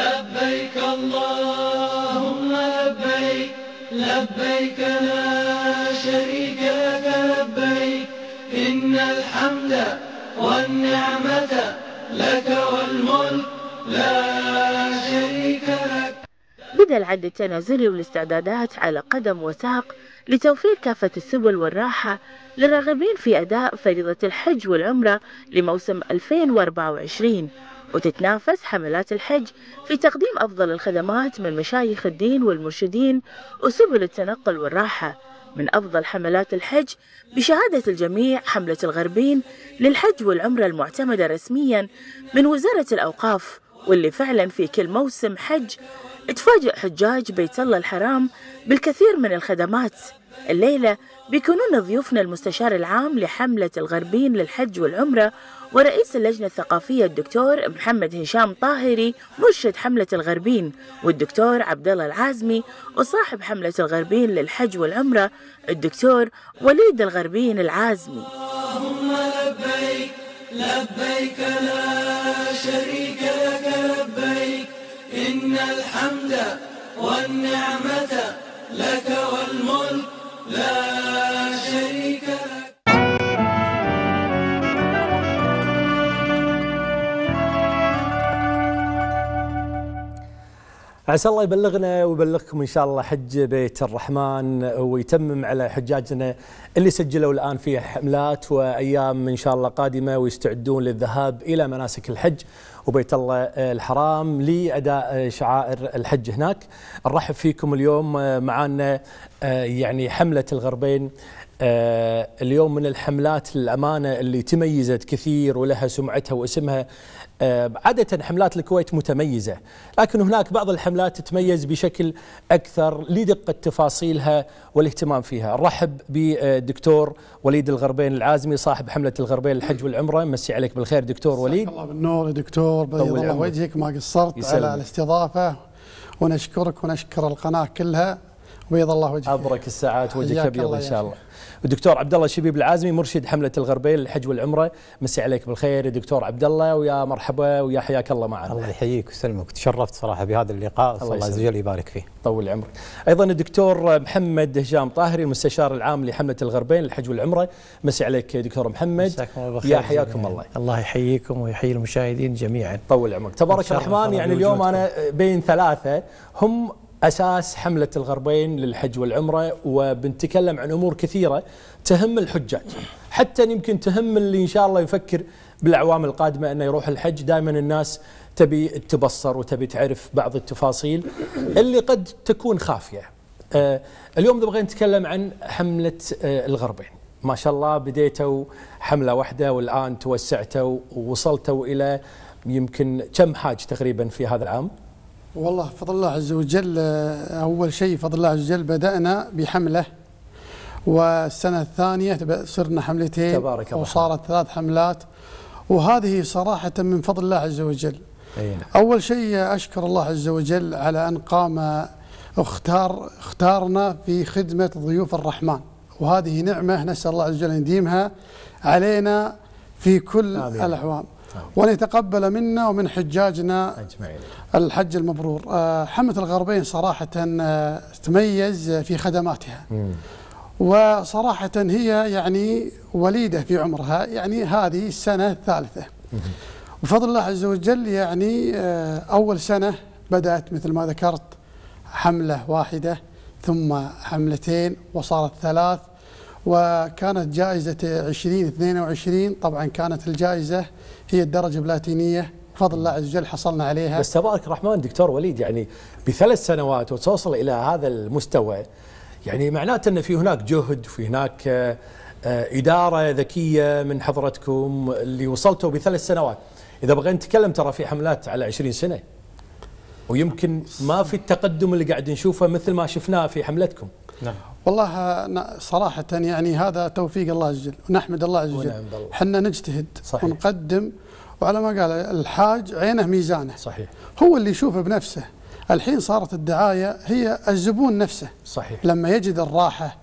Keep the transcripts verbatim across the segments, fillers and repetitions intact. لبيك اللهم لبيك لبيك لا شريك لك لبيك إن الحمد والنعمة لك والملك لا شريك لك. بدأ العد التنازلي والاستعدادات على قدم وساق لتوفير كافة السبل والراحة للراغبين في أداء فريضة الحج والعمرة لموسم ألفين وأربعة وعشرين، وتتنافس حملات الحج في تقديم أفضل الخدمات من مشايخ الدين والمرشدين وسبل التنقل والراحة. من أفضل حملات الحج بشهادة الجميع حملة الغربين للحج والعمرة المعتمدة رسميا من وزارة الأوقاف، واللي فعلا في كل موسم حج تفاجئ حجاج بيت الله الحرام بالكثير من الخدمات. الليلة بيكونون ضيوفنا المستشار العام لحملة الغربين للحج والعمرة ورئيس اللجنة الثقافية الدكتور محمد هشام طاهري مرشد حملة الغربين، والدكتور عبد الله العازمي وصاحب حملة الغربين للحج والعمرة الدكتور وليد الغربين العازمي. اللهم لبيك لبيك لا شريك لك لبيك إن الحمد والنعمة لك والملك لا شريك لك. عسى الله يبلغنا ويبلغكم إن شاء الله حج بيت الرحمن ويتمم على حجاجنا اللي سجلوا الآن في حملات وأيام إن شاء الله قادمة ويستعدون للذهاب إلى مناسك الحج وبيت الله الحرام لأداء شعائر الحج هناك. نرحب فيكم اليوم معنا يعني حملة الغربين، اليوم من الحملات للأمانة اللي تميزت كثير ولها سمعتها واسمها. عادة حملات الكويت متميزة، لكن هناك بعض الحملات تتميز بشكل أكثر لدقة تفاصيلها والاهتمام فيها. نرحب بالدكتور وليد الغربين العازمي صاحب حملة الغربين للحج والعمرة. مسي عليك بالخير دكتور وليد. الله بالنور يا دكتور، بيض الله وجهك، ما قصرت على الاستضافة ونشكرك ونشكر القناة كلها، بيض الله وجهك. أبرك الساعات، وجهك أبيض إن شاء الله. والدكتور عبد الله شبيب العازمي مرشد حملة الغربين للحج والعمرة. مسي عليك بالخير يا دكتور عبد الله، ويا مرحبا ويا حياك الله معنا. الله يحييك ويسلمك، تشرفت صراحة بهذا اللقاء، الله, الله عز وجل يبارك فيه. طول عمرك. أيضا الدكتور محمد هشام طاهري المستشار العام لحملة الغربين للحج والعمرة. مسي عليك دكتور محمد، يا حياكم الله. الله يحييكم ويحيي المشاهدين جميعا. طول عمرك. تبارك الرحمن، يعني اليوم أنا بين ثلاثة هم أساس حملة الغربين للحج والعمرة، وبنتكلم عن أمور كثيرة تهم الحجاج، حتى يمكن تهم اللي إن شاء الله يفكر بالأعوام القادمة أنه يروح الحج. دائما الناس تبي تبصر وتبي تعرف بعض التفاصيل اللي قد تكون خافية. آه اليوم نبغى نتكلم عن حملة آه الغربين. ما شاء الله بديتوا حملة واحدة والآن توسعتوا ووصلتوا إلى يمكن كم حاج تقريبا في هذا العام؟ والله بفضل الله عز وجل، أول شيء بفضل الله عز وجل بدأنا بحملة، والسنة الثانية صرنا حملتين، تبارك الله، وصارت ثلاث حملات، وهذه صراحة من فضل الله عز وجل. أينا. أول شيء أشكر الله عز وجل على أن قام اختار اختارنا في خدمة ضيوف الرحمن، وهذه نعمة نسأل الله عز وجل أن يديمها علينا في كل آمين. الأعوام. وليتقبل منا ومن حجاجنا أجمعين الحج المبرور. حملة الغربين صراحة تميز في خدماتها، وصراحة هي يعني وليدة في عمرها، يعني هذه السنة الثالثة بفضل الله عز وجل. يعني أول سنة بدأت مثل ما ذكرت حملة واحدة ثم حملتين وصارت ثلاث، وكانت جائزة عشرين اثنين وعشرين، طبعا كانت الجائزة هي الدرجة البلاتينية بفضل الله عز وجل حصلنا عليها. بس تبارك الرحمن دكتور وليد، يعني بثلاث سنوات وتوصل إلى هذا المستوى، يعني معناته أن في هناك جهد وفي هناك إدارة ذكية من حضرتكم اللي وصلتوا بثلاث سنوات. إذا بغينا نتكلم ترى في حملات على عشرين سنة ويمكن ما في التقدم اللي قاعد نشوفه مثل ما شفناه في حملتكم. نعم والله صراحة يعني هذا توفيق الله عز وجل ونحمد الله عز وجل. حنا نجتهد صحيح. ونقدم، وعلى ما قال الحاج عينه ميزانه، صحيح، هو اللي يشوفه بنفسه. الحين صارت الدعاية هي الزبون نفسه، صحيح، لما يجد الراحة،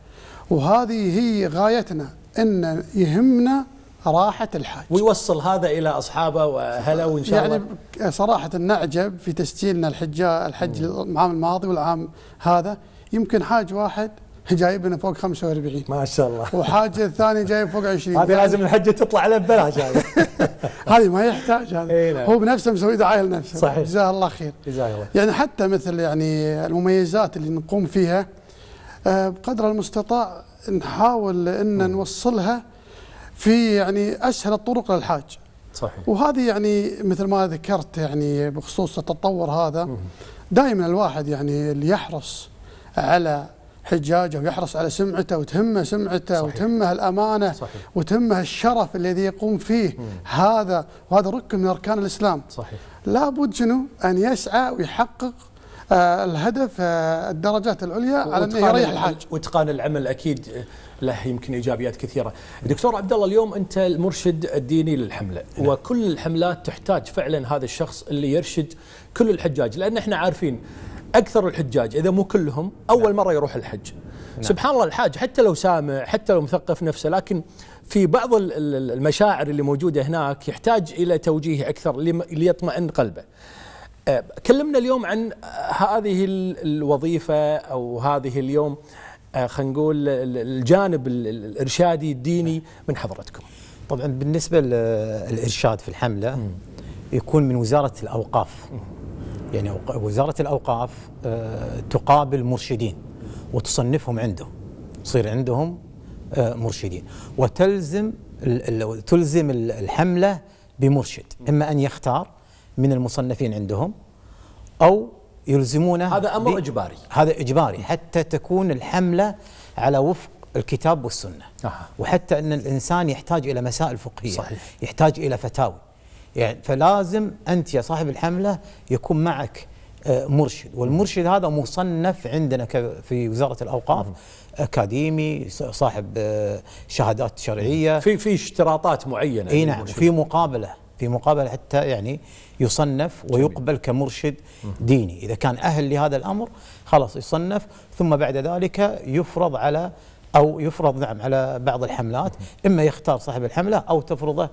وهذه هي غايتنا، إن يهمنا راحة الحاج، ويوصل هذا إلى أصحابه وأهله وإن شاء يعني الله. يعني صراحة نعجب في تسجيلنا الحجة الحج العام الماضي والعام هذا، يمكن حاج واحد جايبنا فوق خمسة وأربعين ما شاء الله، وحاجة الثاني جايب فوق عشرين. هذه لازم الحجة تطلع على ببلاش هذه. هذه ما يحتاج، هذا هو بنفسه مسوي دعاية لنفسه. صحيح، جزاه الله خير. جزاه الله. يعني حتى مثل يعني المميزات اللي نقوم فيها بقدر المستطاع نحاول ان نوصلها في يعني اسهل الطرق للحاج. صحيح. وهذه يعني مثل ما ذكرت يعني بخصوص التطور هذا، دائما الواحد يعني اللي يحرص على حجاجه ويحرص على سمعته وتهمه سمعته. صحيح. وتهمه الامانه. صحيح. وتهمه الشرف الذي يقوم فيه. مم. هذا وهذا ركن من اركان الاسلام. صحيح. لابد شنو ان يسعى ويحقق آه الهدف آه الدرجات العليا على انه يريح الحاج، واتقان العمل اكيد له يمكن ايجابيات كثيره. دكتور عبد الله، اليوم انت المرشد الديني للحمله. نعم. وكل الحملات تحتاج فعلا هذا الشخص اللي يرشد كل الحجاج، لان احنا عارفين اكثر الحجاج اذا مو كلهم اول نعم. مره يروح الحج. نعم. سبحان الله، الحاج حتى لو سامع حتى لو مثقف نفسه، لكن في بعض المشاعر اللي موجوده هناك يحتاج الى توجيه اكثر ليطمئن قلبه. كلمنا اليوم عن هذه الوظيفة أو هذه اليوم خلينا نقول الجانب الإرشادي الديني من حضرتكم. طبعا بالنسبة للإرشاد في الحملة يكون من وزارة الأوقاف، يعني وزارة الأوقاف تقابل مرشدين وتصنفهم عنده، تصير عندهم مرشدين، وتلزم تلزم الحملة بمرشد، إما أن يختار من المصنفين عندهم أو يلزمونه. هذا أمر إجباري. هذا إجباري حتى تكون الحملة على وفق الكتاب والسنة. آه. وحتى أن الإنسان يحتاج إلى مسائل فقهية. صحيح. يحتاج إلى فتاوي، يعني فلازم أنت يا صاحب الحملة يكون معك مرشد، والمرشد هذا مصنف عندنا في وزارة الأوقاف، أكاديمي صاحب شهادات شرعية، في في اشتراطات معينة. أي نعم، في مقابلة في مقابلة حتى يعني يصنف ويقبل كمرشد ديني. إذا كان أهل لهذا الأمر خلاص يصنف، ثم بعد ذلك يفرض على أو يفرض نعم على بعض الحملات، إما يختار صاحب الحملة أو تفرضه.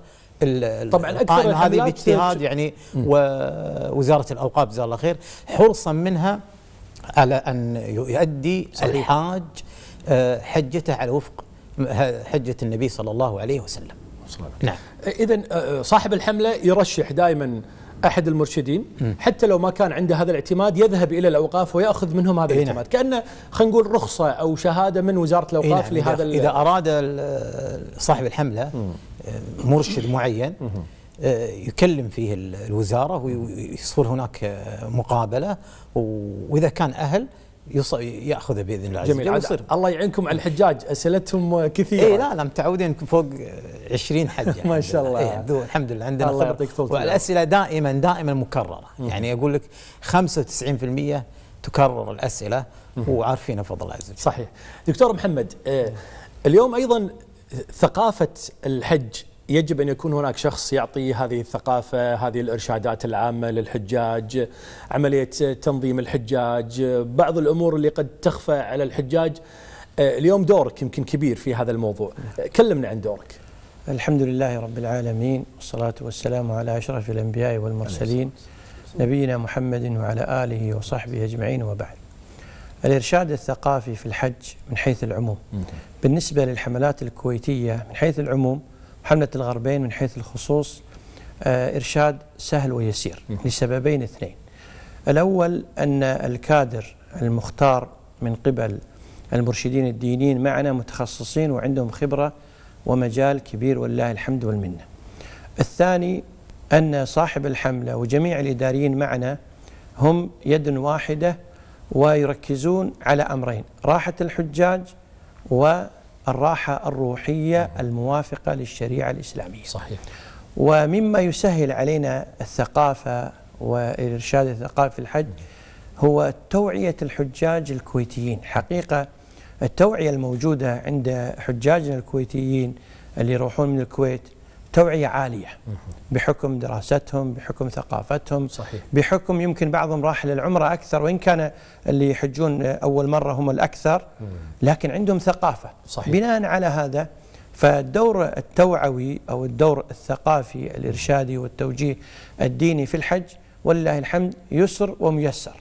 طبعا أكثر هذه باجتهاد يعني ووزارة الأوقاف جزاها الله خير، حرصا منها على أن يؤدي. صحيح. الحاج حجته على وفق حجة النبي صلى الله عليه وسلم. نعم. إذن صاحب الحملة يرشح دائما أحد المرشدين، حتى لو ما كان عنده هذا الاعتماد يذهب إلى الأوقاف ويأخذ منهم هذا الاعتماد. كأنه خلينا نقول رخصة أو شهادة من وزارة الأوقاف لهذا. إذا أراد صاحب الحملة مرشد معين يكلم فيه الوزارة ويصير هناك مقابلة، وإذا كان أهل ياخذه باذن الله عز وجل. الله يعينكم على الحجاج، اسئلتهم كثيره. اي لا لا، متعودين فوق عشرين حجه. ما شاء الله. إيه الحمد لله عندنا الله يعطيك طول. والاسئله دائما دائما مكرره، يعني اقول لك خمسة وتسعين بالمئة تكرر الاسئله وعارفينها بفضل الله عز وجل. صحيح. دكتور محمد، اليوم ايضا ثقافه الحج يجب أن يكون هناك شخص يعطي هذه الثقافة، هذه الإرشادات العامة للحجاج، عملية تنظيم الحجاج، بعض الأمور اللي قد تخفى على الحجاج. اليوم دورك يمكن كبير في هذا الموضوع، كلمنا عن دورك. الحمد لله رب العالمين، والصلاة والسلام على أشرف الأنبياء والمرسلين نبينا محمد وعلى آله وصحبه أجمعين، وبعد. الإرشاد الثقافي في الحج من حيث العموم بالنسبة للحملات الكويتية، من حيث العموم حملة الغربين من حيث الخصوص إرشاد سهل ويسير لسببين اثنين. الأول أن الكادر المختار من قبل المرشدين الدينيين معنا متخصصين وعندهم خبرة ومجال كبير والله الحمد والمنة. الثاني أن صاحب الحملة وجميع الإداريين معنا هم يد واحدة ويركزون على أمرين: راحة الحجاج و الراحة الروحية الموافقة للشريعة الإسلامية. صحيح. ومما يسهل علينا الثقافة والإرشاد الثقافي في الحج هو توعية الحجاج الكويتيين. حقيقة التوعية الموجودة عند حجاجنا الكويتيين اللي يروحون من الكويت توعية عالية بحكم دراستهم، بحكم ثقافتهم. صحيح. بحكم يمكن بعضهم راح للعمرة أكثر، وإن كان اللي يحجون أول مرة هم الأكثر، لكن عندهم ثقافة. صحيح. بناء على هذا فالدور التوعوي أو الدور الثقافي الإرشادي والتوجيه الديني في الحج ولله الحمد يسر وميسر،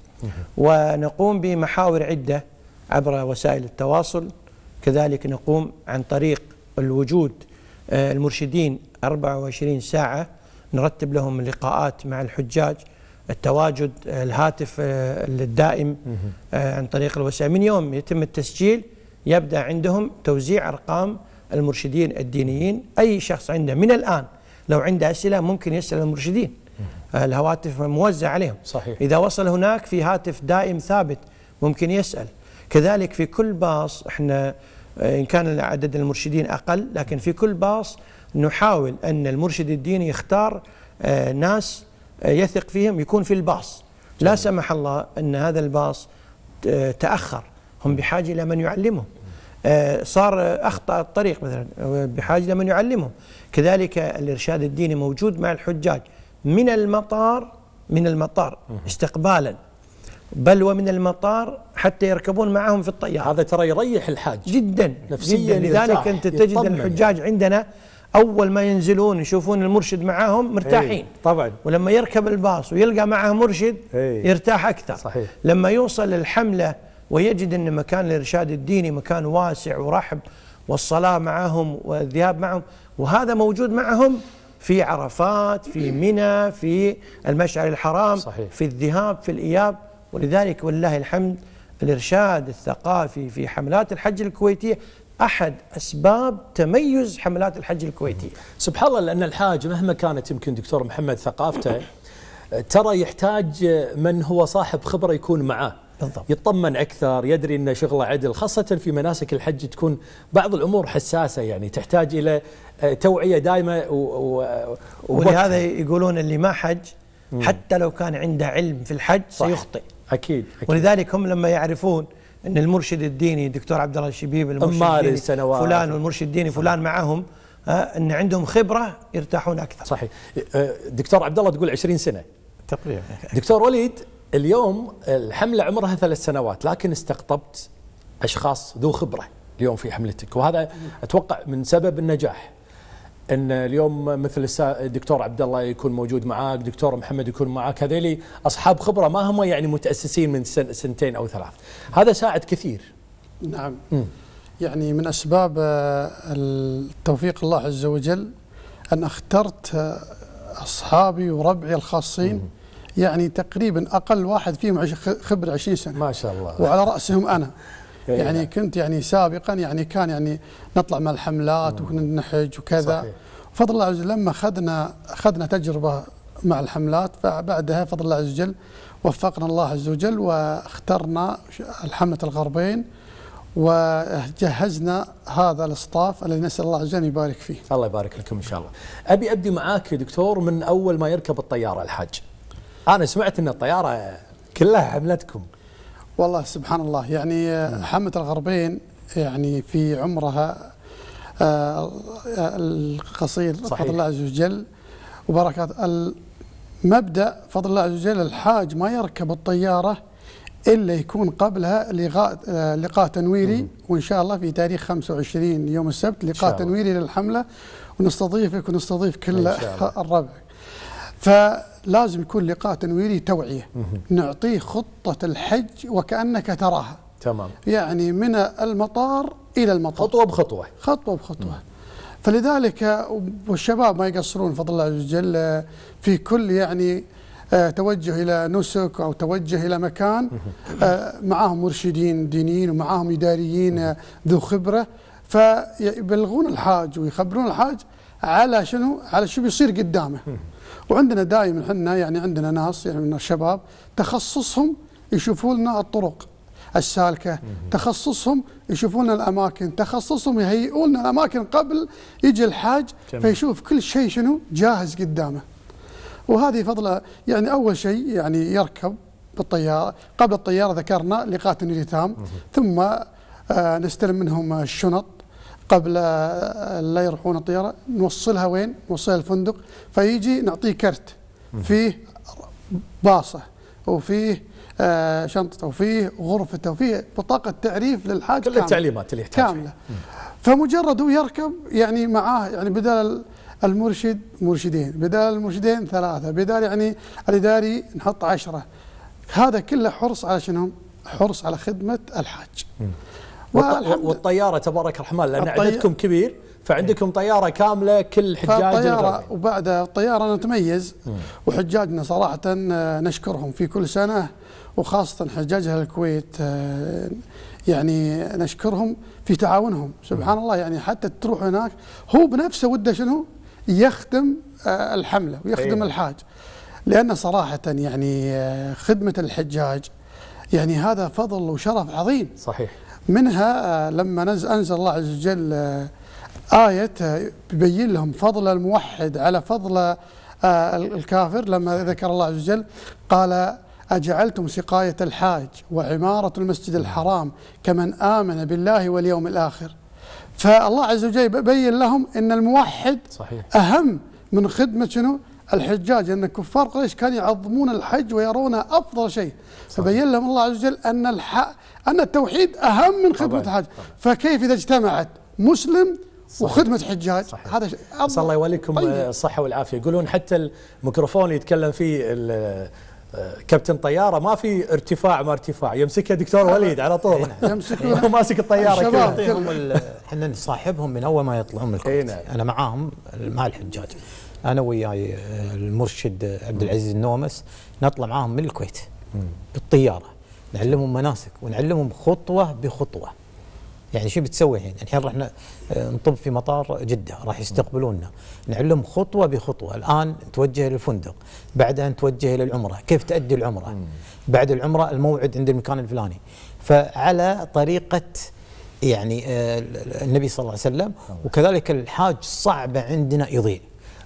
ونقوم بمحاور عدة عبر وسائل التواصل، كذلك نقوم عن طريق الوجود المرشدين أربعة وعشرين ساعة، نرتب لهم لقاءات مع الحجاج، التواجد، الهاتف الدائم عن طريق الوسائل. من يوم يتم التسجيل يبدأ عندهم توزيع أرقام المرشدين الدينيين. أي شخص عنده من الآن لو عنده أسئلة ممكن يسأل المرشدين، الهواتف موزع عليهم. صحيح. إذا وصل هناك في هاتف دائم ثابت ممكن يسأل. كذلك في كل باص، احنا إن كان عدد المرشدين أقل لكن في كل باص نحاول أن المرشد الديني يختار ناس يثق فيهم يكون في الباص. جميل. لا سمح الله أن هذا الباص تأخر، هم بحاجة إلى من يعلمهم، صار أخطأ الطريق مثلا بحاجة إلى من يعلمهم. كذلك الإرشاد الديني موجود مع الحجاج من المطار من المطار استقبالا، بل ومن المطار حتى يركبون معهم في الطيارة. هذا ترى يريح الحاج جدا نفسيا. لذلك أنت تجد الحجاج يعني. عندنا أول ما ينزلون يشوفون المرشد معهم مرتاحين طبعا، ولما يركب الباص ويلقى معه مرشد يرتاح أكثر. صحيح. لما يوصل الحملة ويجد أن مكان الإرشاد الديني مكان واسع ورحب، والصلاة معهم والذهاب معهم، وهذا موجود معهم في عرفات، في منى، في المشعر الحرام. صحيح. في الذهاب، في الإياب. ولذلك والله الحمد الإرشاد الثقافي في حملات الحج الكويتية أحد أسباب تميز حملات الحج الكويتية. سبحان الله، لأن الحاج مهما كانت يمكن دكتور محمد ثقافته ترى يحتاج من هو صاحب خبرة يكون معاه. بالضبط. يطمن أكثر، يدري أن شغله عدل، خاصة في مناسك الحج تكون بعض الأمور حساسة يعني تحتاج إلى توعية دائمة. و... و... ولهذا يقولون اللي ما حج حتى لو كان عنده علم في الحج سيخطئ. أكيد. أكيد. ولذلك هم لما يعرفون أن المرشد الديني دكتور عبد الله شبيب، المرشد فلان والمرشد الديني فلان معهم، أن عندهم خبرة يرتاحون أكثر. صحيح. دكتور عبد الله تقول عشرين سنة تقريبا. دكتور وليد، اليوم الحملة عمرها ثلاث سنوات لكن استقطبت أشخاص ذو خبرة اليوم في حملتك، وهذا أتوقع من سبب النجاح أن اليوم مثل الدكتور عبد الله يكون موجود معاك، دكتور محمد يكون معاك، هذيلي أصحاب خبرة ما هم يعني متأسسين من سن سنتين أو ثلاث. هذا ساعد كثير. نعم. م. يعني من أسباب التوفيق الله عز وجل أن اخترت أصحابي وربعي الخاصين. م. يعني تقريبا أقل واحد فيهم خبر عشرين سنة ما شاء الله، وعلى رأسهم أنا. يعني كنت يعني سابقا يعني كان يعني نطلع مع الحملات وكنا نحج وكذا. صحيح. فضل الله عز وجل لما أخذنا أخذنا تجربة مع الحملات، فبعدها فضل الله عز وجل وفقنا الله عز وجل واخترنا حملة الغربين وجهزنا هذا الاصطاف الذي نسأل الله عز وجل يبارك فيه. الله يبارك لكم إن شاء الله. أبي أبدي معاك دكتور من أول ما يركب الطيارة الحاج. أنا سمعت أن الطيارة كلها حملتكم. والله سبحان الله، يعني حملة الغربين يعني في عمرها القصير. صحيح. فضل الله عز وجل وبركات المبدأ. فضل الله عز وجل الحاج ما يركب الطيارة إلا يكون قبلها لقاء لقاء تنويري، وإن شاء الله في تاريخ خمسة وعشرين يوم السبت لقاء تنويري للحملة، ونستضيفك ونستضيف كل الربع. ف لازم يكون لقاء تنويري توعيه، نعطيه خطه الحج وكانك تراها. تمام. يعني من المطار الى المطار خطوه بخطوه خطوه بخطوه. مه. فلذلك والشباب ما يقصرون فضل الله عز وجل في كل يعني توجه الى نسك او توجه الى مكان معاهم مرشدين دينيين ومعاهم اداريين ذو خبره، فيبلغون الحاج ويخبرون الحاج على شنو على شو بيصير قدامه. وعندنا دائما احنا يعني عندنا ناس يعني من الشباب تخصصهم يشوفوا لنا الطرق السالكه، تخصصهم يشوفوا لنا الاماكن، تخصصهم يهيئوا لنا الاماكن قبل يجي الحاج فيشوف كل شيء شنو جاهز قدامه. وهذه فضله يعني اول شيء يعني يركب بالطياره، قبل الطياره ذكرنا لقاء تنويري تام، ثم آه نستلم منهم الشنط قبل لا يروحون الطيارة، نوصلها وين؟ نوصلها الفندق، فيجي نعطيه كرت فيه باصة وفيه آه شنطته وفيه غرفته وفيه بطاقة تعريف للحاج كاملة. كل التعليمات اللي يحتاجها كاملة. فمجرد هو يركب يعني معاه يعني بدل المرشد مرشدين، بدل المرشدين ثلاثة، بدل يعني الإداري نحط عشرة. هذا كله حرص على شنو؟ حرص على خدمة الحاج. والطيارة تبارك الرحمن لأن الطي... عددكم كبير فعندكم طيارة كاملة كل حجاج الغربين. وبعدها الطيارة نتميز مم. وحجاجنا صراحة نشكرهم في كل سنة، وخاصة حجاج أهل الكويت يعني نشكرهم في تعاونهم سبحان الله. يعني حتى تروح هناك هو بنفسه وده شنو يخدم الحملة ويخدم أيه. الحاج، لأن صراحة يعني خدمة الحجاج يعني هذا فضل وشرف عظيم صحيح. منها لما أنزل الله عز وجل آية تبين لهم فضل الموحد على فضل الكافر، لما ذكر الله عز وجل قال أجعلتم سقاية الحاج وعمارة المسجد الحرام كمن آمن بالله واليوم الآخر. فالله عز وجل بين لهم أن الموحد صحيح. أهم من خدمة شنو الحجاج، أن كفار قريش كانوا يعظمون الحج ويرونه أفضل شيء صحيح. فبين لهم الله عز وجل أن الح... أن التوحيد أهم من خدمة الحج. فكيف إذا اجتمعت مسلم صحيح. وخدمة حجاج صحيح. هذا أفضل. الله يوليكم الصحة والعافية. يقولون حتى الميكروفون يتكلم فيه كابتن طياره ما في ارتفاع، ما ارتفاع يمسكها دكتور وليد على طول يمسكها ماسك الطياره كذا. يعطيهم احنا نصاحبهم من اول ما يطلعون من الكويت، انا معاهم مع الحجاج، انا وياي المرشد عبد العزيز النومس نطلع معاهم من الكويت بالطياره، نعلمهم مناسك ونعلمهم خطوه بخطوه. يعني شو بتسوي الحين؟ الحين رحنا نطب في مطار جدة راح يستقبلونا، نعلم خطوة بخطوة، الآن نتوجه للفندق، بعدها نتوجه إلى العمرة، كيف تأدي العمرة؟ بعد العمرة الموعد عند المكان الفلاني، فعلى طريقة يعني النبي صلى الله عليه وسلم. وكذلك الحاج صعبة عندنا يضيع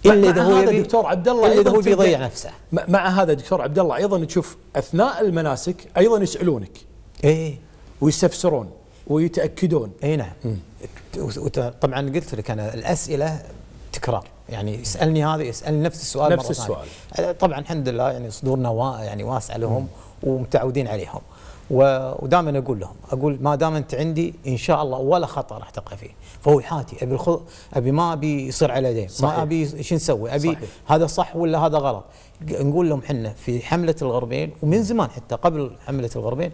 إلا إذا هو يبي، دكتور عبد الله إذا هو بيضيع نفسه. مع هذا دكتور عبد الله أيضا تشوف أثناء المناسك أيضا يسألونك إيه ويستفسرون ويتأكدون. اي نعم. طبعا قلت لك انا الاسئله تكرار، يعني يسالني هذا يسالني نفس السؤال نفس السؤال ثانية. طبعا الحمد لله يعني صدورنا وا يعني واسع لهم مم. ومتعودين عليهم، ودائما اقول لهم اقول ما دام انت عندي ان شاء الله ولا خطا راح تقع فيه، فهو حاتي ابي الخ... ابي ما ابي يصير على يدين، ما ابي شو نسوي؟ ابي صحيح. هذا صح ولا هذا غلط؟ نقول لهم احنا في حمله الغربين ومن زمان حتى قبل حمله الغربين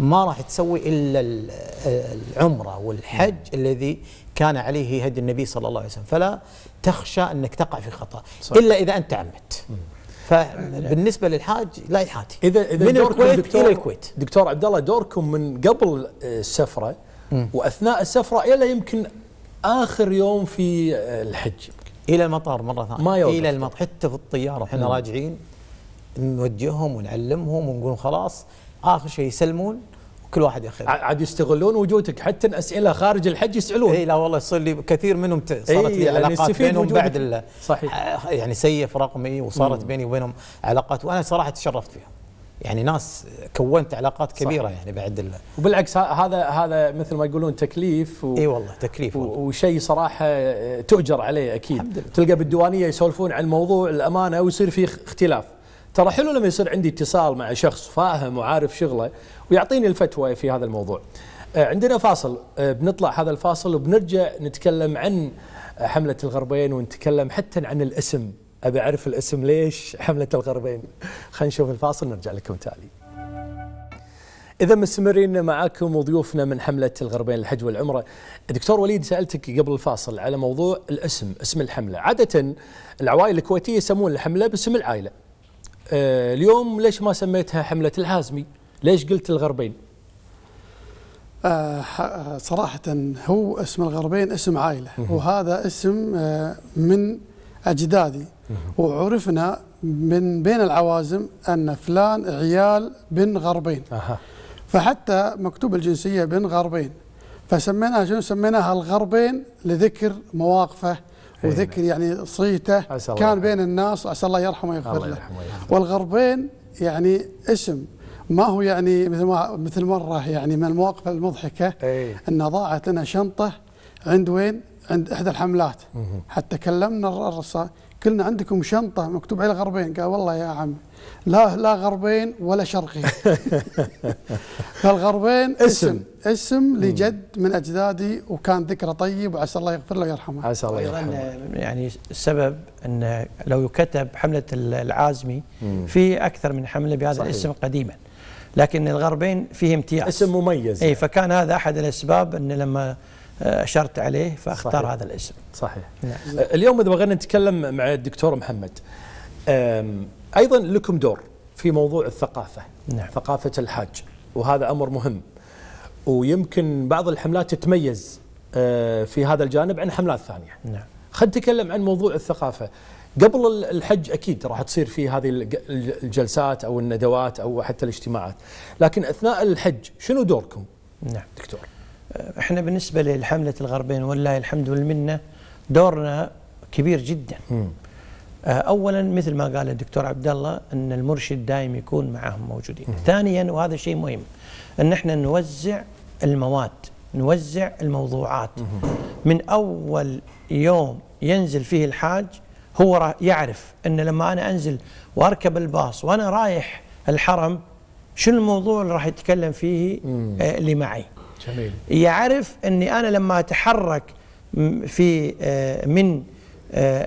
ما راح تسوي إلا العمرة والحج الذي كان عليه هدي النبي صلى الله عليه وسلم، فلا تخشى أنك تقع في خطأ صحيح. إلا إذا أنت عمت. فبالنسبة للحاج لا يحاتي إذا إذا من الكويت إلى الكويت. دكتور عبد الله دوركم من قبل السفرة م. وأثناء السفرة إلى يمكن آخر يوم في الحج إلى المطار مرة ثانية ما إلى المطار حتى في الطيارة إحنا راجعين نوجههم ونعلمهم ونقول خلاص آخر شيء يسلمون وكل واحد ياخذ. عاد يستغلون وجودك حتى أسئلة خارج الحج يسألون. اي لا والله يصير لي كثير منهم صارت إيه لي علاقات بينهم بعد صحيح. يعني سيف رقمي وصارت مم. بيني وبينهم علاقات، وأنا صراحة تشرفت فيهم. يعني ناس كونت علاقات كبيرة صحيح. يعني بعد ال... وبالعكس هذا هذا مثل ما يقولون تكليف و... اي والله تكليف وشيء صراحة تؤجر عليه أكيد. الحمد لله. تلقى بالديوانية يسولفون عن الموضوع الأمانة ويصير فيه اختلاف. ترى حلو لما يصير عندي اتصال مع شخص فاهم وعارف شغله ويعطيني الفتوى في هذا الموضوع. عندنا فاصل، بنطلع هذا الفاصل وبنرجع نتكلم عن حملة الغربين ونتكلم حتى عن الاسم، أبي أعرف الاسم ليش حملة الغربين. خلينا نشوف الفاصل نرجع لكم تالي. إذا مستمرين معاكم وضيوفنا من حملة الغربين للحج والعمرة. دكتور وليد سألتك قبل الفاصل على موضوع الاسم، اسم الحملة. عادة العوائل الكويتية يسمون الحملة باسم العائلة. اليوم ليش ما سميتها حملة العازمي؟ ليش قلت الغربين؟ آه صراحة هو اسم الغربين اسم عائلة وهذا اسم آه من أجدادي وعرفنا من بين العوازم أن فلان عيال بن غربين أه. فحتى مكتوب الجنسية بن غربين فسميناها شنو؟ سميناها الغربين لذكر مواقفه وذكر يعني صيته كان بين الناس عسى الله يرحمه ويغفر له. والغربين يعني اسم ما هو يعني مثل ما مثل مره يعني من المواقف المضحكه أي. ان ضاعت لنا شنطه عند وين؟ عند احدى الحملات حتى كلمنا الرصا قلنا عندكم شنطة مكتوب عليها غربين، قال والله يا عم لا لا غربين ولا شرقي. فالغربين اسم اسم لجد من أجدادي، وكان ذكرى طيب وعسى الله يغفر له ويرحمه. عسى الله يرحمه. يعني السبب أن لو كتب حملة العازمي في أكثر من حملة بهذا صحيح. الاسم قديما، لكن الغربين فيه امتياز، اسم مميز يعني. أي فكان هذا أحد الأسباب أن لما أشرت عليه فأختار صحيح. هذا الاسم. صحيح. نعم. اليوم إذا بغينا نتكلم مع الدكتور محمد، أيضا لكم دور في موضوع الثقافة. نعم. ثقافة الحاج، وهذا أمر مهم، ويمكن بعض الحملات تتميز في هذا الجانب عن حملات ثانية. نعم. خلينا نتكلم عن موضوع الثقافة قبل الحج. أكيد راح تصير في هذه الجلسات أو الندوات أو حتى الاجتماعات، لكن أثناء الحج شنو دوركم؟ نعم دكتور. احنا بالنسبة لحملة الغربين والله الحمد والمنة دورنا كبير جدا. م. اولا مثل ما قال الدكتور عبد الله ان المرشد دائم يكون معهم موجودين. م. ثانيا وهذا شيء مهم ان احنا نوزع المواد، نوزع الموضوعات. م. من اول يوم ينزل فيه الحاج هو يعرف ان لما انا انزل واركب الباص وانا رايح الحرم شنو الموضوع اللي راح يتكلم فيه اللي معي. جميل. يعرف أني أنا لما أتحرك في من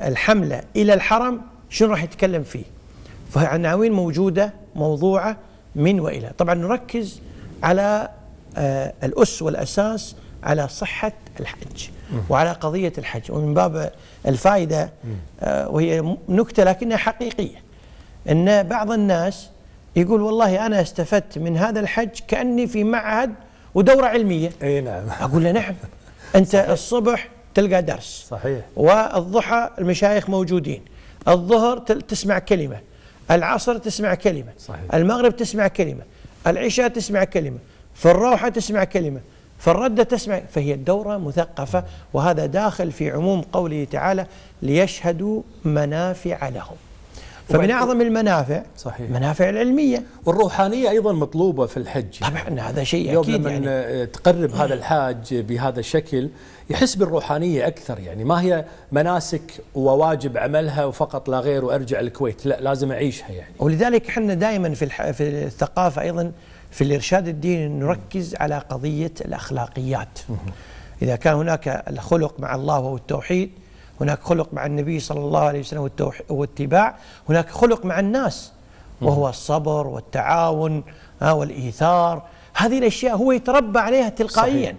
الحملة إلى الحرم شنو راح يتكلم فيه، فعناوين موجودة موضوعة من وإلى. طبعا نركز على الأس والأساس، على صحة الحج وعلى قضية الحج، ومن باب الفائدة وهي نكتة لكنها حقيقية، أن بعض الناس يقول والله أنا استفدت من هذا الحج كأني في معهد ودورة علمية. اي نعم. أقول له نعم أنت صحيح. الصبح تلقى درس صحيح، والضحى المشايخ موجودين، الظهر تسمع كلمة، العصر تسمع كلمة صحيح. المغرب تسمع كلمة، العشاء تسمع كلمة، في الروحة تسمع كلمة، في الردة تسمع، فهي الدورة مثقفة، وهذا داخل في عموم قوله تعالى ليشهدوا منافع لهم. فمن أعظم المنافع صحيح. منافع العلمية والروحانية أيضا مطلوبة في الحج. طبعا هذا شيء أكيد. لما يعني تقرب هذا الحاج بهذا الشكل يحس بالروحانية أكثر، يعني ما هي مناسك وواجب عملها وفقط لا غير وأرجع الكويت، لا لازم أعيشها يعني. ولذلك احنا دائما في الح... في الثقافة أيضا في الإرشاد الديني نركز على قضية الأخلاقيات. إذا كان هناك الخلق مع الله والتوحيد، هناك خلق مع النبي صلى الله عليه وسلم والاتباع، هناك خلق مع الناس وهو الصبر والتعاون والإيثار، هذه الأشياء هو يتربى عليها تلقائيا.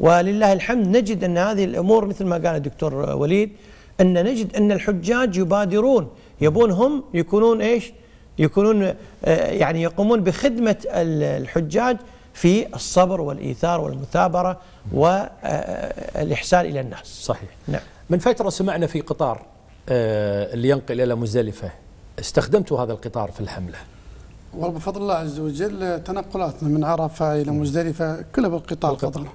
ولله الحمد نجد أن هذه الأمور مثل ما قال الدكتور وليد، أن نجد أن الحجاج يبادرون، يبون هم يكونون إيش يكونون يعني يقومون بخدمة الحجاج في الصبر والإيثار والمثابرة والإحسان إلى الناس. صحيح. نعم. من فترة سمعنا في قطار اللي ينقل إلى مزدلفة، استخدمتوا هذا القطار في الحملة؟ والله بفضل الله عز وجل تنقلاتنا من عرفة إلى مزدلفة كلها بالقطار فضلا،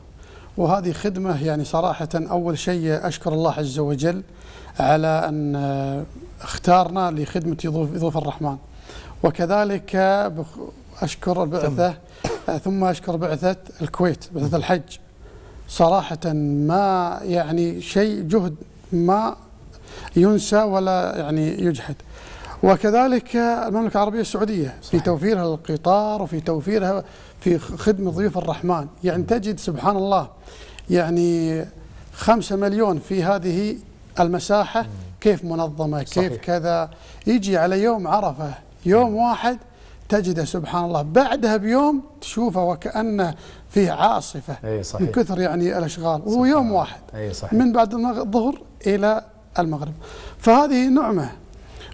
وهذه خدمة يعني صراحة. أول شيء أشكر الله عز وجل على أن اختارنا لخدمة ضيوف الرحمن، وكذلك أشكر البعثة ثم أشكر بعثة الكويت، بعثة الحج صراحة. ما يعني شيء جهد ما ينسى ولا يعني يجحد، وكذلك المملكة العربية السعودية في توفيرها القطار وفي توفيرها في خدمة ضيوف الرحمن. يعني تجد سبحان الله يعني خمسة مليون في هذه المساحة، كيف منظمة كيف كذا. يجي على يوم عرفة يوم واحد تجده سبحان الله بعدها بيوم تشوفه وكأنه فيه عاصفة. أي صحيح. من كثر يعني الأشغال، وهو يوم واحد. أي صحيح. من بعد الظهر إلى المغرب. فهذه نعمة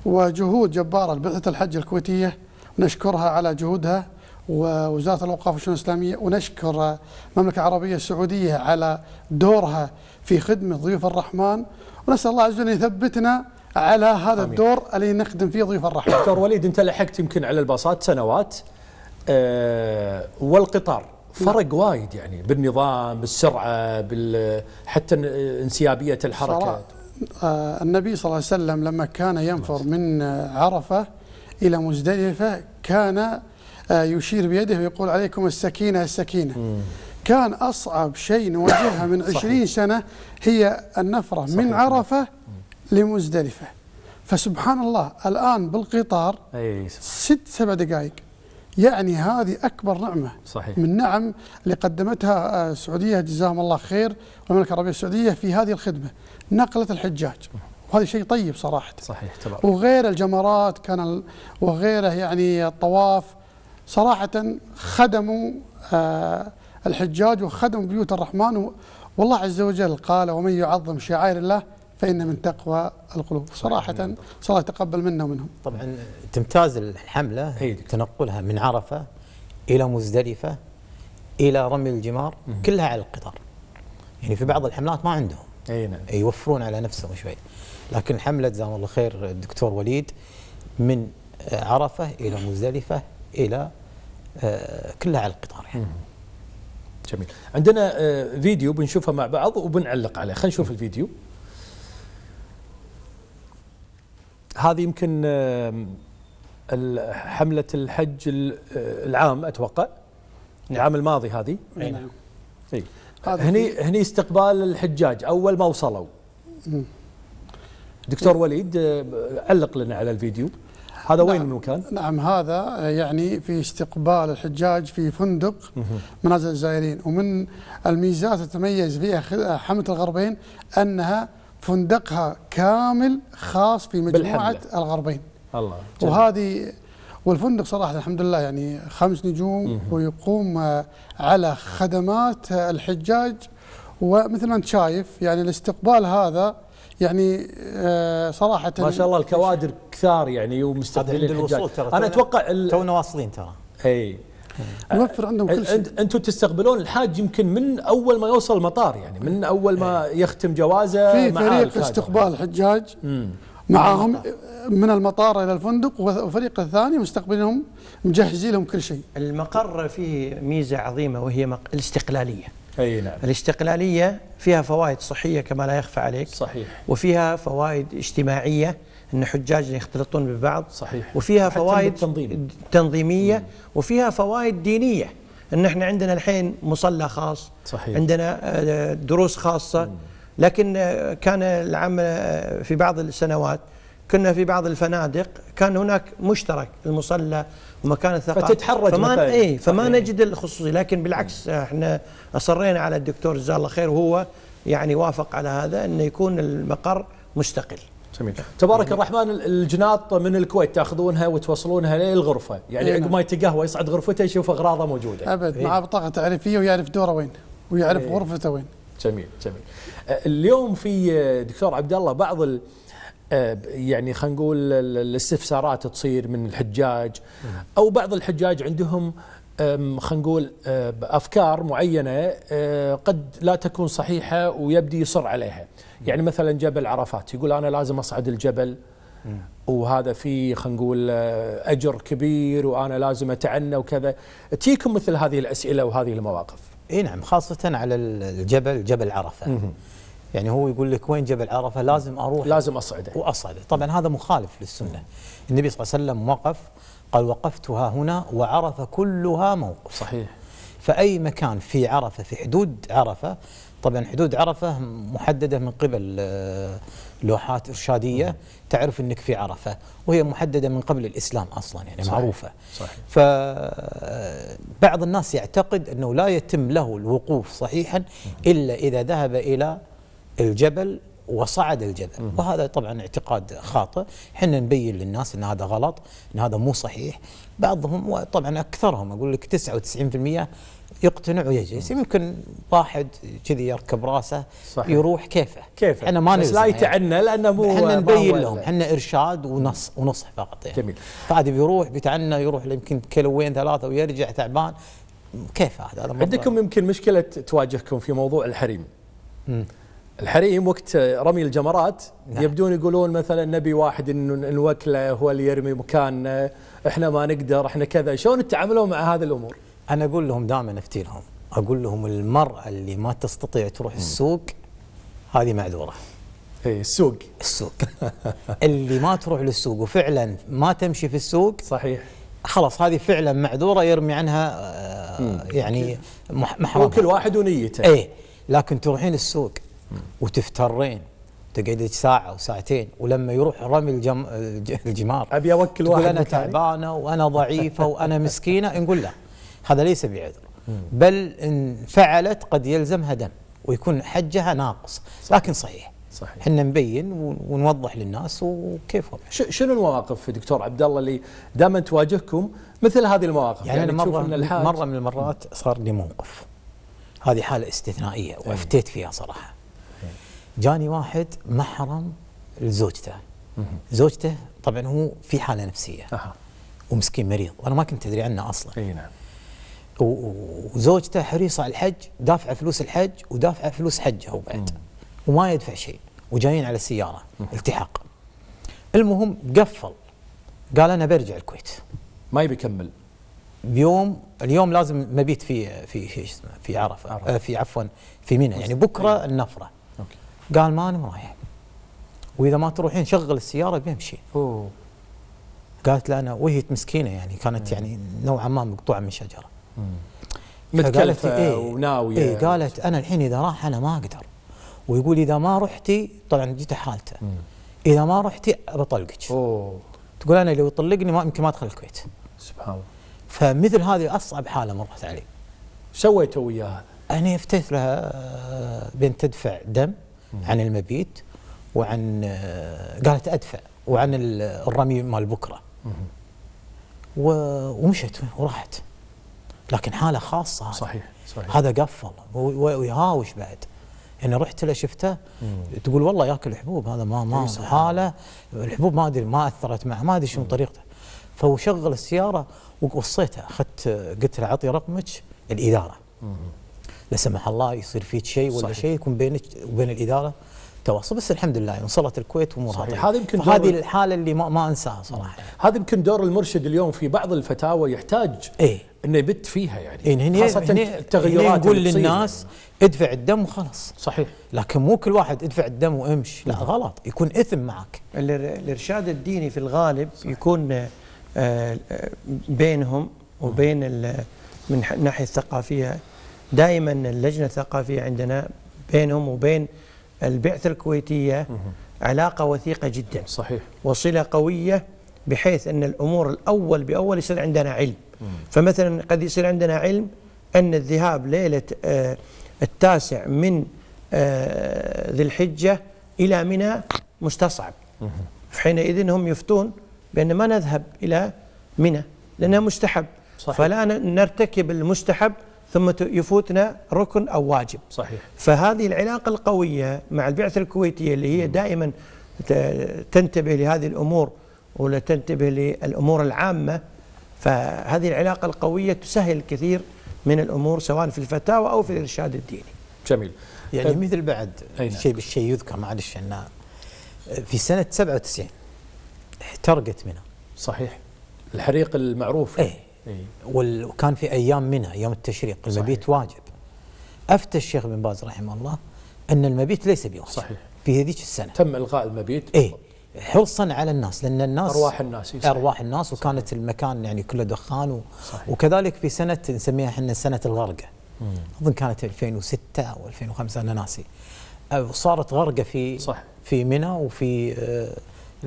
وجهود جبارة لبعثة الحج الكويتية، ونشكرها على جهودها، ووزارة الأوقاف والشؤون الإسلامية، ونشكر المملكة العربية السعودية على دورها في خدمة ضيوف الرحمن، ونسأل الله عز وجل أن يثبتنا على هذا أمين. الدور اللي نخدم فيه ضيوف الرحمن. دكتور وليد، أنت لحقت يمكن على الباصات سنوات أه والقطار، فرق وايد يعني بالنظام بالسرعة بال حتى انسيابية الحركة. آه النبي صلى الله عليه وسلم لما كان ينفر من عرفة إلى مزدلفة كان آه يشير بيده ويقول عليكم السكينة السكينة. مم. كان أصعب شيء نواجهها من عشرين سنة هي النفرة صحيح. من عرفة لمزدلفة، فسبحان الله الآن بالقطار أي ست سبع دقائق، يعني هذه أكبر نعمة صحيح. من النعم اللي قدمتها السعودية جزاهم الله خير والمملكة العربية السعودية في هذه الخدمة، نقلت الحجاج، وهذا شيء طيب صراحة صحيح تبارك. وغير الجمرات كان وغيره يعني الطواف صراحة خدموا آه الحجاج وخدموا بيوت الرحمن، والله عز وجل قال ومن يعظم شعائر الله فإن من تقوى القلوب. صراحة صلى الله يتقبل منا ومنهم. طبعا تمتاز الحملة تنقلها من عرفة إلى مزدلفة إلى رمي الجمار كلها على القطار، يعني في بعض الحملات ما عندهم أي نعم. يوفرون على نفسهم شوي، لكن الحملة جزاهم الله خير الدكتور وليد من عرفة إلى مزدلفة إلى كلها على القطار يعني. جميل. عندنا فيديو بنشوفه مع بعض وبنعلق عليه، خلينا نشوف الفيديو. هذه يمكن حملة الحج العام اتوقع العام الماضي هذه. اي نعم. اي هني هني استقبال الحجاج اول ما وصلوا. دكتور وليد علق لنا على الفيديو. هذا وين المكان؟ نعم هذا يعني في استقبال الحجاج في فندق منازل الزائرين، ومن الميزات تتميز فيها حملة الغربين انها فندقها كامل خاص في مجموعة بالحملة. الغربين الله جميل. وهذه والفندق صراحة الحمد لله يعني خمس نجوم مه. ويقوم على خدمات الحجاج، ومثل ما انت شايف يعني الاستقبال هذا يعني صراحة ما شاء الله الكوادر كثار يعني ومستقبلين الحجاج. أنا أتوقع تونا واصلين ترى أي نوفر عندهم كل شيء. انتم تستقبلون الحاج يمكن من اول ما يوصل المطار، يعني من اول ما يختم جوازه في فريق استقبال الحجاج معاهم من المطار الى الفندق، وفريق الثاني مستقبلينهم مجهزين لهم كل شيء. المقر فيه ميزه عظيمه وهي الاستقلاليه. اي نعم. الاستقلاليه فيها فوائد صحيه كما لا يخفى عليك. صحيح. وفيها فوائد اجتماعيه ان حجاجنا يختلطون ببعض. صحيح. وفيها فوائد تنظيم. تنظيميه مم. وفيها فوائد دينيه ان احنا عندنا الحين مصلى خاص. صحيح. عندنا دروس خاصه مم. لكن كان العام في بعض السنوات كنا في بعض الفنادق كان هناك مشترك المصلى ومكان الثقافه فتتحرج فما اي فما صحيح. نجد الخصوصيه، لكن بالعكس احنا اصرينا على الدكتور جزاه الله خير وهو يعني وافق على هذا انه يكون المقر مستقل. جميل. تبارك الرحمن الجناط من الكويت تاخذونها وتوصلونها للغرفه، يعني عقب ما يتقهوى يصعد غرفته يشوف اغراضه موجوده. ابد مع بطاقه تعريفيه ويعرف دوره وين ويعرف إيه. غرفته وين. جميل جميل. اليوم في دكتور عبد الله بعض ال يعني خلينا نقول الاستفسارات تصير من الحجاج او بعض الحجاج عندهم خلينا نقول افكار معينه قد لا تكون صحيحه ويبدي يصر عليها، يعني مثلا جبل عرفات يقول انا لازم اصعد الجبل وهذا فيه خلينا نقول اجر كبير وانا لازم اتعنى وكذا، تجيكم مثل هذه الاسئله وهذه المواقف؟ اي نعم خاصه على الجبل جبل عرفه. يعني هو يقول لك وين جبل عرفه؟ لازم اروح لازم اصعده واصعده، طبعا هذا مخالف للسنه. النبي صلى الله عليه وسلم وقف قال وقفتها هنا وعرفة كلها موقف. صحيح. فأي مكان في عرفة في حدود عرفة، طبعا حدود عرفة محددة من قبل لوحات إرشادية تعرف أنك في عرفة، وهي محددة من قبل الإسلام أصلا يعني صحيح. معروفة. صحيح. فبعض الناس يعتقد أنه لا يتم له الوقوف صحيحا إلا إذا ذهب إلى الجبل وصعد الجبل، وهذا طبعا اعتقاد خاطئ. احنا نبين للناس ان هذا غلط، ان هذا مو صحيح. بعضهم وطبعا اكثرهم اقول لك تسعة وتسعين بالمئة يقتنع ويجلس، يمكن واحد كذي يركب راسه صحيح. يروح كيفه كيفه، احنا ما نلزم بس لا يتعنى لانه مو احنا نبين لهم، احنا ارشاد ونص ونصح فقط يعني. جميل. فهذا بيروح بيتعنى يروح يمكن كيلوين ثلاثه ويرجع تعبان، كيف هذا؟ عندكم يمكن مشكله تواجهكم في موضوع الحريم. امم الحريم وقت رمي الجمرات نعم. يبدون يقولون مثلا نبي واحد نوكله هو اللي يرمي مكاننا، احنا ما نقدر احنا كذا، شلون تتعاملون مع هذه الامور؟ انا اقول لهم دائما افتي لهم اقول لهم المراه اللي ما تستطيع تروح م. السوق هذه معذوره. اي السوق السوق اللي ما تروح للسوق وفعلا ما تمشي في السوق صحيح خلاص هذه فعلا معذوره يرمي عنها آه يعني محرمها. وكل واحد ونيته. اي لكن تروحين السوق وتفترين تقعد ساعة وساعتين، ولما يروح رمي الجم... الجمار أبي أوكل واحد تقول أنا تعبانة وأنا ضعيفة وأنا مسكينة، نقول لا، هذا ليس بعذر، بل إن فعلت قد يلزمها دم ويكون حجها ناقص. صحيح. لكن صحيح صحيح احنا نبين ونوضح للناس وكيفهم. شنو المواقف دكتور عبد الله اللي دائما تواجهكم مثل هذه المواقف؟ يعني, يعني مرة, من مرة من المرات صار لي موقف، هذه حالة استثنائية وافتيت فيها صراحة. جاني واحد محرم لزوجته، زوجته طبعا هو في حالة نفسية ومسكين مريض وانا ما كنت ادري عنه اصلا. اي نعم. وزوجته حريصة على الحج، دافعة فلوس الحج ودافعة فلوس حجه وبعد وما يدفع شيء، وجايين على السيارة التحاق. المهم قفل قال انا برجع الكويت، ما يبي يكمل. بيوم اليوم لازم مبيت في في شو اسمه في عرفة آه في عفوا في منى، يعني بكره النفرة. أوكي. قال ما انا رايح، واذا ما تروحين شغل السيارة بيمشي. اوه. قالت لا انا، وهي مسكينة يعني كانت مم. يعني نوعا ما مقطوعة من شجرة. متكلفة إيه وناوية. إيه قالت انا الحين اذا راح انا ما اقدر، ويقول إذا ما رحتي، طبعا جيت حالته، إذا ما رحتي بطلقك. أوه. تقول أنا لو طلقني ما يمكن ما أدخل الكويت. سبحان الله. فمثل هذه أصعب حالة مرت علي. سويتوا وياه هذا؟ أنا افتيت لها بين تدفع دم مم. عن المبيت وعن، قالت أدفع، وعن الرمي مال بكرة. و... ومشت وراحت. لكن حالة خاصة. صحيح صحيح. هذا قفل ويهاوش بعد. يعني رحت له شفته تقول والله ياكل حبوب، هذا ما ما حاله الحبوب ما ادري ما اثرت معه، ما ادري شنو طريقته. فشغل السياره ووصيته، اخذت قلت له اعطي رقمك الاداره، لا سمح الله يصير فيك شيء ولا شيء يكون بينك وبين الاداره تواصل. بس الحمد لله وصلت الكويت وامورها. هذه يمكن هذه الحاله اللي ما, ما انساها صراحه. هذا يمكن دور المرشد اليوم في بعض الفتاوى يحتاج إيه؟ انه يبت فيها يعني. إيه خاصه إيه التغيرات. نقول للناس ادفع الدم وخلاص. صحيح. لكن مو كل واحد ادفع الدم وامش، لا غلط، يكون اثم معك. الارشاد الديني في الغالب صحيح. يكون بينهم وبين من الناحيه الثقافيه دائما اللجنه الثقافيه عندنا بينهم وبين البعثة الكويتية علاقة وثيقة جدا. صحيح. وصلة قوية، بحيث أن الأمور الأول بأول يصير عندنا علم. فمثلا قد يصير عندنا علم أن الذهاب ليلة التاسع من ذي الحجة إلى منى مستصعب، فحينئذ هم يفتون بأن ما نذهب إلى منى لأنها مستحب. صحيح. فلا نرتكب المستحب ثم يفوتنا ركن أو واجب. صحيح. فهذه العلاقة القوية مع البعثة الكويتية اللي هي دائما تنتبه لهذه الأمور ولا تنتبه للأمور العامة، فهذه العلاقة القوية تسهل الكثير من الأمور سواء في الفتاوى أو في الإرشاد الديني. جميل. يعني مثل بعد شيء بالشيء يذكر، معلش، أن في سنة سبعة وتسعين احترقت منى. صحيح. الحريق المعروف. إيه. وكان في أيام منها يوم التشريق المبيت واجب. أفتى الشيخ بن باز رحمه الله أن المبيت ليس بواجب. صحيح. في هذيك السنة تم إلغاء المبيت. إيه، حرصا على الناس، لأن الناس أرواح الناس. صحيح. أرواح الناس، وكانت صحيح. المكان يعني كله دخان و... وكذلك في سنة نسميها احنا سنة الغرقة، أظن كانت ألفين وستة أو ألفين وخمسة، أنا ناسي، صارت غرقة في صح. في منى وفي آه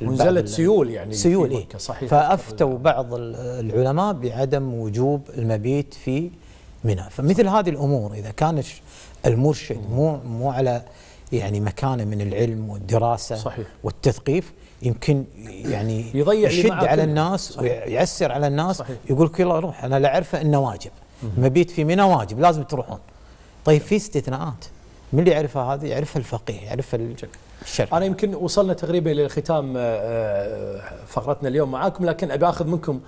ونزلت سيول يعني سيول. إيه. صحيح. فأفتوا بعض العلماء بعدم وجوب المبيت في منى. فمثل هذه الأمور إذا كان المرشد مو مو على يعني مكانه من العلم والدراسة. صحيح. والتثقيف، يمكن يعني يضيع يشد على الناس. صحيح. ويعسر على الناس. صحيح. يقول لك يلا روح، أنا لا أعرفه أنه واجب المبيت في منى، واجب لازم تروحون. طيب في استثناءات، من اللي يعرفها هذه؟ يعرفها الفقيه، يعرفها الشرع. أنا يمكن وصلنا تقريبا إلى ختام فقرتنا اليوم معاكم، لكن أبي أخذ منكم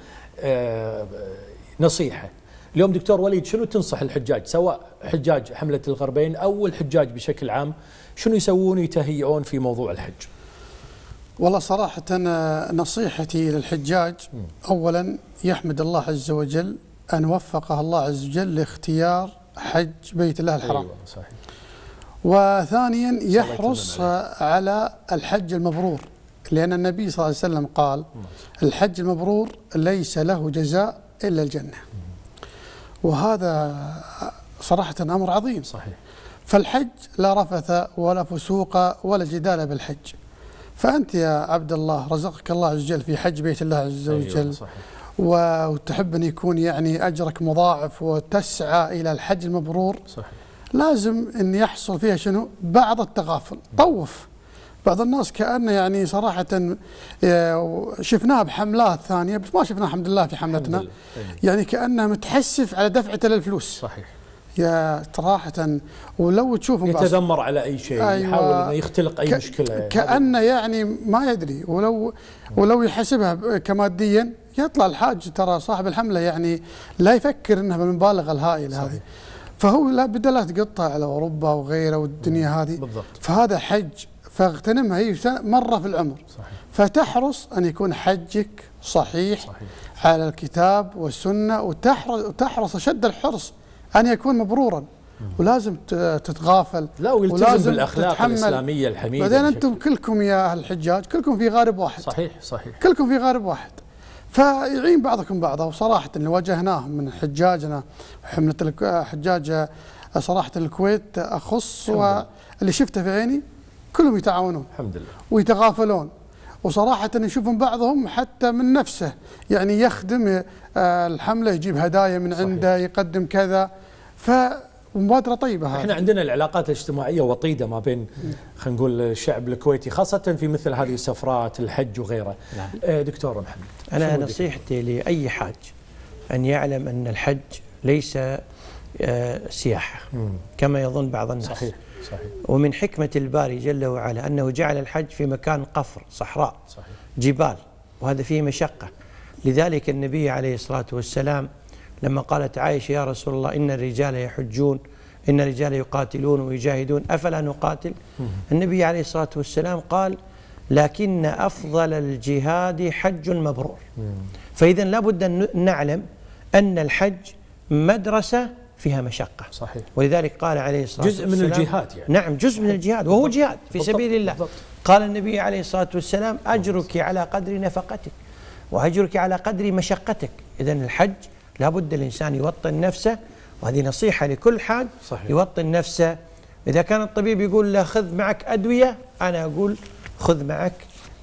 نصيحة اليوم دكتور وليد. شنو تنصح الحجاج، سواء حجاج حملة الغربين أو الحجاج بشكل عام، شنو يسوون يتهيئون في موضوع الحج؟ والله صراحة أنا نصيحتي للحجاج، أولا يحمد الله عز وجل أن وفقه الله عز وجل لاختيار حج بيت الله الحرام. أيوة صحيح. وثانيا يحرص على الحج المبرور، لأن النبي صلى الله عليه وسلم قال الحج المبرور ليس له جزاء إلا الجنة، وهذا صراحة أمر عظيم. صحيح. فالحج لا رفث ولا فسوق ولا جدال بالحج. فأنت يا عبد الله رزقك الله عز وجل في حج بيت الله عز وجل، أيوة صحيح، وتحب أن يكون يعني أجرك مضاعف وتسعى إلى الحج المبرور، صحيح. لازم أن يحصل فيها شنو؟ بعض التغافل. طوف بعض الناس كأنه يعني صراحة شفناها بحملات ثانية، بس ما شفناها الحمد لله في حملتنا، الحمد لله. يعني كأنه متحسف على دفعة للفلوس، صحيح يا صراحة. ولو تشوفهم يتذمر على أي شيء، أيوة، يحاول أنه يختلق أي مشكلة، كأنه يعني ما يدري. ولو ولو يحسبها كماديا يطلع الحاج ترى صاحب الحملة يعني لا يفكر أنها بالمبالغة الهائلة هذه، فهو لا بدأ لا تقطع على أوروبا وغيره والدنيا هذه، بالضبط. فهذا حج فاغتنمها هي مرة في العمر، صحيح. فتحرص أن يكون حجك صحيح، صحيح، على الكتاب والسنة، وتحرص شد الحرص أن يكون مبرورا، ولازم تتغافل، لا، ولازم بالأخلاق الإسلامية الحميدة. بعدين أنتم كلكم يا أهل الحجاج كلكم في غارب واحد، صحيح صحيح، كلكم في غارب واحد، فيعين بعضكم بعضا. وصراحة اللي واجهناه من حجاجنا حملة الحجاج صراحة الكويت أخص، واللي شفته في عيني كلهم يتعاونون الحمد لله ويتغافلون. وصراحة نشوفهم بعضهم حتى من نفسه يعني يخدم الحملة، يجيب هدايا من عنده، صحيح، يقدم كذا، فمبادرة طيبة هذه. احنا عندنا العلاقات الاجتماعية وطيدة ما بين خلينا نقول الشعب الكويتي، خاصة في مثل هذه السفرات الحج وغيره. نعم. دكتور محمد، أنا نصيحتي لأي حاج أن يعلم أن الحج ليس سياحة كما يظن بعض الناس، صحيح صحيح. ومن حكمة الباري جل وعلا أنه جعل الحج في مكان قفر صحراء، صحيح، جبال، وهذا فيه مشقة. لذلك النبي عليه الصلاة والسلام لما قالت عائشة يا رسول الله إن الرجال يحجون، إن الرجال يقاتلون ويجاهدون، أفلا نقاتل؟ النبي عليه الصلاة والسلام قال لكن أفضل الجهاد حج مبرور. فإذا لابد أن نعلم أن الحج مدرسة فيها مشقة، صحيح. ولذلك قال عليه الصلاة والسلام جزء من الجهاد، يعني نعم جزء من الجهاد، وهو جهاد في سبيل الله. قال النبي عليه الصلاة والسلام أجرك على قدر نفقتك وأجرك على قدر مشقتك. إذا الحج لابد الإنسان يوطن نفسه، وهذه نصيحة لكل حاج، صحيح، يوطن نفسه. إذا كان الطبيب يقول له خذ معك أدوية، أنا أقول خذ معك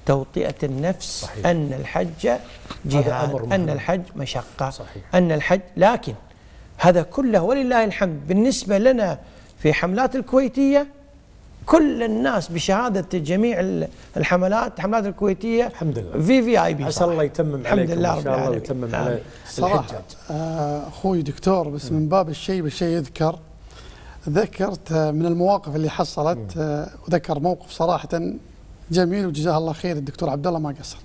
توطئة النفس، صحيح. أن الحج جهاد، أن الحج مشقة، صحيح. أن الحج، لكن هذا كله ولله الحمد بالنسبة لنا في حملات الكويتية، كل الناس بشهادة جميع الحملات، حملات الكويتية الحمد لله في في آي بي، عسى الله يتمم عليكم إن شاء الله ويتمم على صراحة. أخوي دكتور، بس من باب الشيء بالشيء يذكر، ذكرت من المواقف اللي حصلت، وذكر موقف صراحة جميل وجزاه الله خير الدكتور عبد الله ما قصر.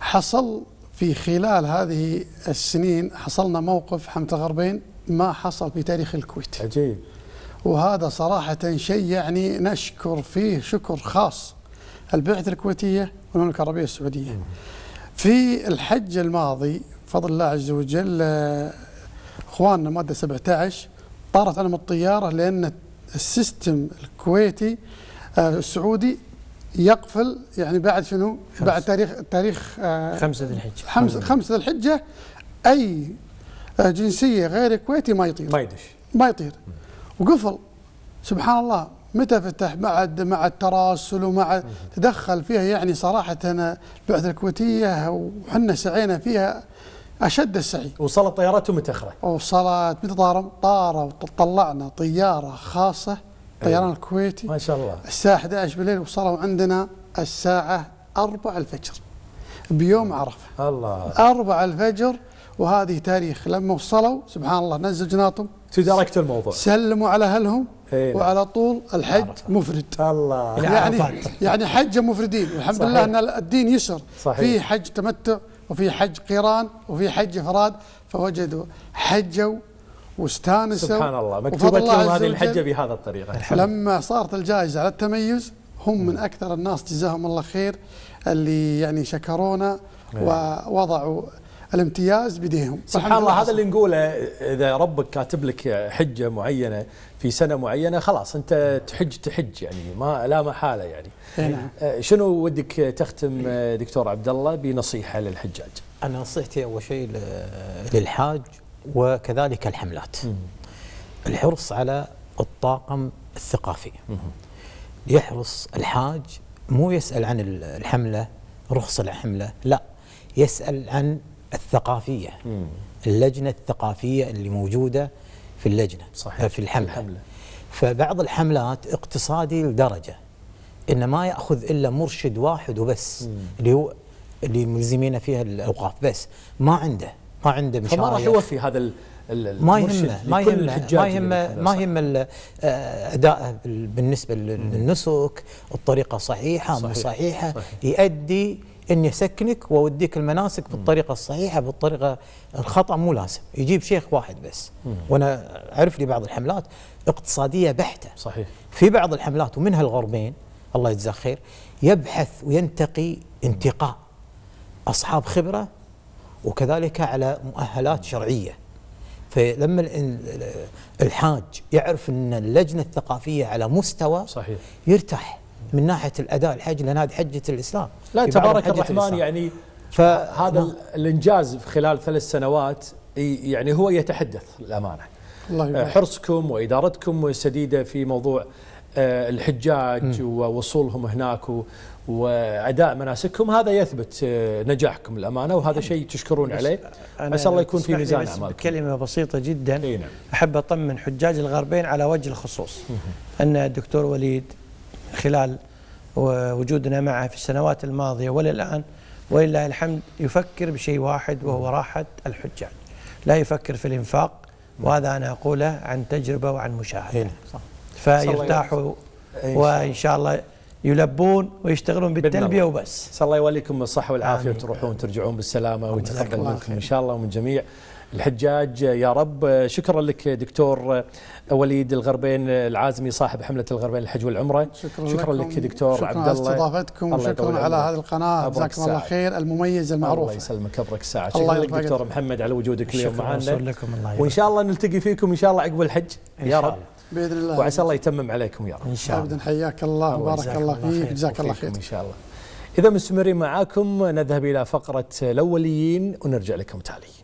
حصل في خلال هذه السنين حصلنا موقف حملة الغربين ما حصل في تاريخ الكويت، عجيب، وهذا صراحة شيء يعني نشكر فيه شكر خاص البعثة الكويتية والمملكة العربية السعودية. في الحج الماضي بفضل الله عز وجل اخواننا مادة سبعة عشر طارت عنهم الطيارة، لأن السيستم الكويتي السعودي يقفل يعني بعد شنو؟ بعد تاريخ تاريخ خمسة ذي الحجة، خمسة ذي الحجة أي جنسية غير كويتي ما يطير، ما يدش، ما يطير، وقفل. سبحان الله متى فتح؟ بعد مع التراسل ومع تدخل فيها يعني صراحة أنا البعثة الكويتية وحنا سعينا فيها أشد السعي. وصلت طيارتهم متأخرة، وصلت متى طاروا؟ طاروا طلعنا طيارة خاصة الطيران الكويتي ما شاء الله الساعة أحد عشر بالليل، وصلوا عندنا الساعة أربعة الفجر بيوم عرفة، الله، أربعة الفجر، وهذه تاريخ. لما وصلوا سبحان الله نزل جناطهم، تداركت الموضوع، سلموا على أهلهم، إيه، وعلى طول الحج مفرد، الله، يعني يعني حجة مفردين والحمد، صحيح، لله أن الدين يسر، صحيح. في حج تمتع وفي حج قيران وفي حج إفراد، فوجدوا حجوا واستانسوا، سبحان الله، مكتوبة لهم هذه الحجة بهذا الطريقة. لما صارت الجائزة على التميز هم م. من أكثر الناس جزاهم الله خير اللي يعني شكرونا م. ووضعوا الامتياز بديهم، سبحان الله. هذا اللي نقوله، إذا ربك كاتب لك حجة معينة في سنة معينة خلاص أنت تحج تحج يعني ما لا محالة يعني. آه شنو ودك تختم دكتور عبد الله بنصيحة للحجاج؟ أنا نصيحتي أول شيء للحاج وكذلك الحملات، الحرص على الطاقم الثقافية، ليحرص الحاج مو يسأل عن الحملة رخصة الحملة، لا، يسأل عن الثقافية، اللجنة الثقافية اللي موجودة في اللجنة صحيح. في الحملة. الحملة فبعض الحملات اقتصادي لدرجة إن ما يأخذ إلا مرشد واحد وبس، مم. اللي هو اللي ملزمين فيها الأوقاف بس، ما عنده ما عنده مشاريع، فما راح يوفي هذا ال ما يهمه ما يهمه ما يهمه ما يهمه أداءه بالنسبة للنسك، الطريقة صحيحة مو صحيحة، يؤدي إن يسكنك ووديك المناسك بالطريقة الصحيحة بالطريقة الخطأ مو لازم، يجيب شيخ واحد بس. مم. وأنا أعرف لي بعض الحملات اقتصادية بحتة صحيح. في بعض الحملات ومنها الغربين الله يجزاه خير، يبحث وينتقي انتقاء أصحاب خبرة وكذلك على مؤهلات شرعية. فلما الحاج يعرف أن اللجنة الثقافية على مستوى صحيح. يرتاح من ناحية الأداء الحج، لأن هذه حجة الإسلام. لا تبارك الرحمن الإسلام. يعني فهذا الإنجاز في خلال ثلاث سنوات يعني هو يتحدث الأمانة. الله حرصكم وإدارتكم السديدة في موضوع الحجاج م. ووصولهم هناك وأداء مناسكهم، هذا يثبت نجاحكم الأمانة، وهذا شيء تشكرون عليه، عسى الله يكون في ميزان أعمالكم. كلمة بسيطة جدا إيه نعم. أحب أطمن حجاج الغربين على وجه الخصوص أن الدكتور وليد خلال وجودنا معه في السنوات الماضية وللآن ولله الحمد يفكر بشيء واحد وهو راحة الحجاج، لا يفكر في الإنفاق، وهذا أنا أقوله عن تجربة وعن مشاهدة إيه نعم. فيرتاحوا وإن شاء الله يلبون ويشتغلون بالتلبية وبس. صلى الله يوليكم الصحة والعافية وتروحون ترجعون بالسلامة ويتقبل منكم إن شاء الله ومن جميع الحجاج يا رب. شكرا لك دكتور وليد الغربين العازمي صاحب حملة الغربين للحج والعمرة. شكرا, شكرا لك دكتور عبد الله، شكرا على استضافتكم وشكرا على هذه القناة، جزاكم الله خير المميزة المعروفة. الله يسلمك ابرك ساعة. شكرا لك دكتور محمد على وجودك اليوم معنا، وإن شاء الله نلتقي فيكم إن شاء الله عقب الحج يا رب بإذن الله، وعسى الله يتمم عليكم يا رب إن شاء الله. أبدا حياك الله وبارك الله فيك، جزاك الله خير إن شاء الله. إذا مستمرين معاكم نذهب إلى فقرة الأوليين ونرجع لكم تالي.